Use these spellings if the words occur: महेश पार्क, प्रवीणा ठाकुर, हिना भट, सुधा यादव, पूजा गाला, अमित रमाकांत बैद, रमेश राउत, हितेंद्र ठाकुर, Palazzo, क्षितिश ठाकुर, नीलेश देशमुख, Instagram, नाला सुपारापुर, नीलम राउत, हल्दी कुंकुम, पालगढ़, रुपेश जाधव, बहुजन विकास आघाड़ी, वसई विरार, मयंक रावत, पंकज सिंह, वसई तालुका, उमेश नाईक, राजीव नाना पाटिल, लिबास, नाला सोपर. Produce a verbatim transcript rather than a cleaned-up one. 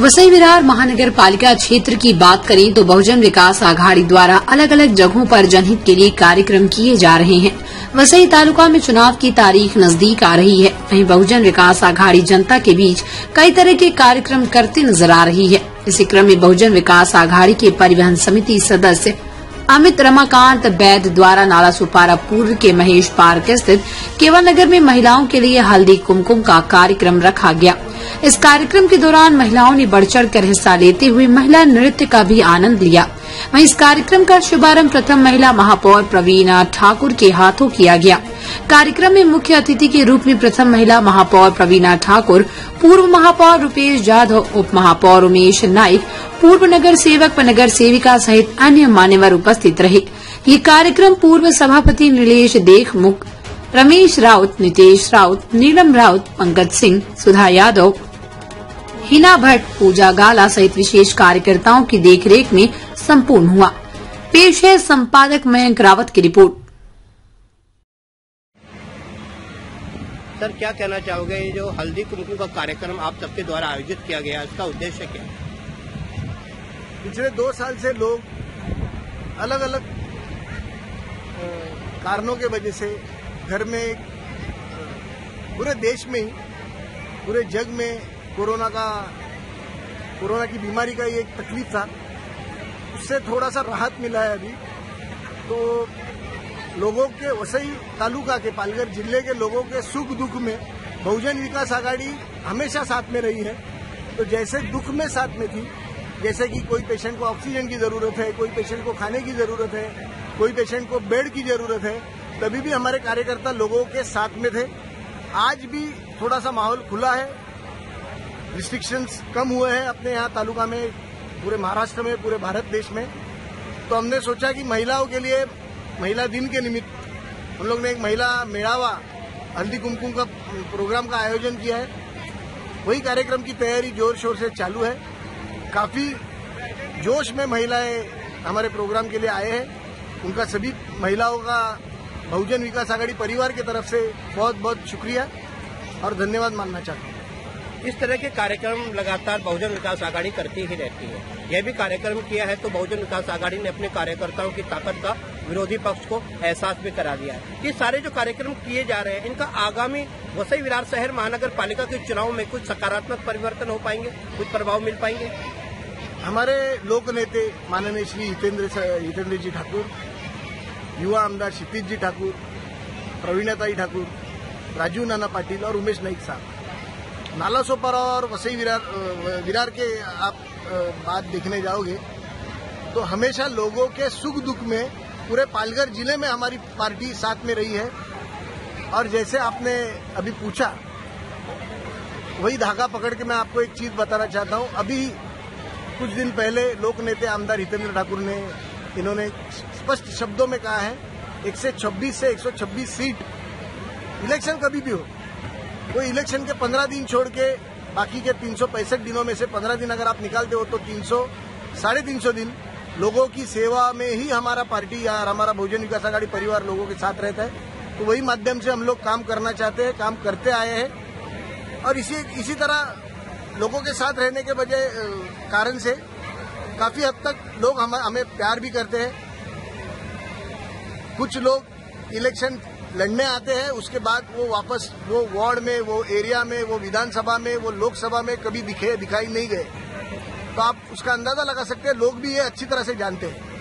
वसई विरार महानगर पालिका क्षेत्र की बात करें तो बहुजन विकास आघाड़ी द्वारा अलग अलग जगहों पर जनहित के लिए कार्यक्रम किए जा रहे हैं। वसई तालुका में चुनाव की तारीख नजदीक आ रही है, वहीं बहुजन विकास आघाड़ी जनता के बीच कई तरह के कार्यक्रम करते नजर आ रही है। इसी क्रम में बहुजन विकास आघाड़ी के परिवहन समिति सदस्य अमित रमाकांत बैद द्वारा नाला सुपारापुर के महेश पार्क स्थित केवल नगर में महिलाओं के लिए हल्दी कुमकुम का कार्यक्रम रखा गया। इस कार्यक्रम के दौरान महिलाओं ने बढ़ चढ़ कर हिस्सा लेते हुए महिला नृत्य का भी आनंद लिया। वहीं इस कार्यक्रम का शुभारंभ प्रथम महिला महापौर प्रवीणा ठाकुर के हाथों किया गया। कार्यक्रम में मुख्य अतिथि के रूप में प्रथम महिला महापौर प्रवीणा ठाकुर, पूर्व महापौर रुपेश जाधव, उप महापौर उमेश नाईक, पूर्व नगर सेवक व नगर सेविका सहित अन्य मान्यवर उपस्थित रहे। ये कार्यक्रम पूर्व सभापति नीलेश देशमुख, रमेश राउत, नीतीश राउत, नीलम राउत, पंकज सिंह, सुधा यादव, हिना भट, पूजा गाला सहित विशेष कार्यकर्ताओं की देखरेख में संपूर्ण हुआ। पेश है संपादक मयंक रावत की रिपोर्ट। सर, क्या कहना चाहोगे, ये जो हल्दी कुमकुम का कार्यक्रम आप सबके द्वारा आयोजित किया गया, इसका उद्देश्य क्या है? पिछले दो साल से लोग अलग अलग कारणों के वजह से घर में, पूरे देश में, पूरे जग में कोरोना का कोरोना की बीमारी का ये एक तकलीफ था, उससे थोड़ा सा राहत मिला है। अभी तो लोगों के, वसई तालुका के, पालगढ़ जिले के लोगों के सुख दुख में बहुजन विकास आघाड़ी हमेशा साथ में रही है। तो जैसे दुख में साथ में थी, जैसे कि कोई पेशेंट को ऑक्सीजन की ज़रूरत है, कोई पेशेंट को खाने की ज़रूरत है, कोई पेशेंट को बेड की ज़रूरत है, तभी भी हमारे कार्यकर्ता लोगों के साथ में थे। आज भी थोड़ा सा माहौल खुला है, रिस्ट्रिक्शंस कम हुए हैं अपने यहाँ तालुका में, पूरे महाराष्ट्र में, पूरे भारत देश में। तो हमने सोचा कि महिलाओं के लिए, महिला दिन के निमित्त हम लोग ने एक महिला मेड़ावा हल्दी कुमकुम का प्रोग्राम का आयोजन किया है। वही कार्यक्रम की तैयारी जोर शोर से चालू है। काफ़ी जोश में महिलाएं हमारे प्रोग्राम के लिए आए हैं। उनका सभी महिलाओं का बहुजन विकास आघाड़ी परिवार की तरफ से बहुत बहुत शुक्रिया और धन्यवाद मानना चाहता हूँ। इस तरह के कार्यक्रम लगातार बहुजन विकास आघाड़ी करती ही रहती है। यह भी कार्यक्रम किया है तो बहुजन विकास आघाड़ी ने अपने कार्यकर्ताओं की ताकत का विरोधी पक्ष को एहसास भी करा दिया है। ये सारे जो कार्यक्रम किए जा रहे हैं, इनका आगामी वसई विरार शहर महानगर पालिका के चुनाव में कुछ सकारात्मक परिवर्तन हो पाएंगे, कुछ प्रभाव मिल पाएंगे? हमारे लोक नेता माननीय श्री हितेंद्र हितेंद्र जी ठाकुर, युवा आमदार क्षितिश जी ठाकुर, प्रवीणताई ठाकुर, राजीव नाना पाटिल और उमेश नाईक साहब, नाला सोपर और वसई विरार विरार के आप बात देखने जाओगे तो हमेशा लोगों के सुख दुख में पूरे पालगढ़ जिले में हमारी पार्टी साथ में रही है। और जैसे आपने अभी पूछा, वही धागा पकड़ के मैं आपको एक चीज़ बताना चाहता हूँ। अभी कुछ दिन पहले लोक नेता आमदार हितेंद्र ठाकुर ने, इन्होंने स्पष्ट शब्दों में कहा है एक सौ छब्बीस से एक सौ छब्बीस सीट, इलेक्शन कभी भी हो, वो इलेक्शन के पंद्रह दिन छोड़ के बाकी के तीन सौ पैंसठ दिनों में से पंद्रह दिन अगर आप निकालते हो तो तीन सौ साढ़े तीन सौ दिन लोगों की सेवा में ही हमारा पार्टी या हमारा बहुजन विकास आघाड़ी परिवार लोगों के साथ रहता है। तो वही माध्यम से हम लोग काम करना चाहते हैं, काम करते आए हैं। और इसी इसी तरह लोगों के साथ रहने के बजाय कारण से काफ़ी हद तक लोग हम, हमें प्यार भी करते हैं। कुछ लोग इलेक्शन लड़ने आते हैं, उसके बाद वो वापस वो वार्ड में, वो एरिया में, वो विधानसभा में, वो लोकसभा में कभी दिखे दिखाई नहीं गए। तो आप उसका अंदाजा लगा सकते हैं, लोग भी ये अच्छी तरह से जानते हैं।